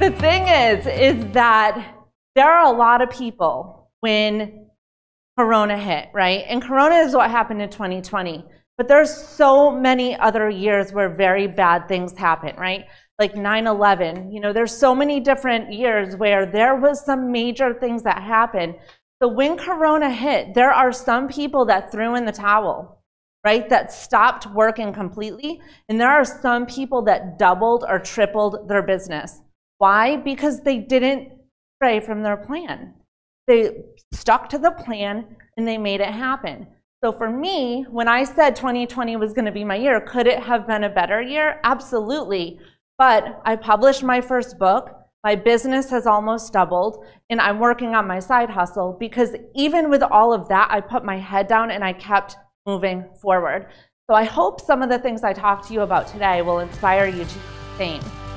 The thing is that there are a lot of people when Corona hit, right? And Corona is what happened in 2020. But there's so many other years where very bad things happen, right? Like 9/11, you know, there's so many different years where there was some major things that happened. So when Corona hit, there are some people that threw in the towel, right? That stopped working completely. And there are some people that doubled or tripled their business. Why? Because they didn't stray from their plan. They stuck to the plan and they made it happen. So for me, when I said 2020 was going to be my year, could it have been a better year? Absolutely. But I published my first book, my business has almost doubled, and I'm working on my side hustle because even with all of that, I put my head down and I kept moving forward. So I hope some of the things I talked to you about today will inspire you to do the same.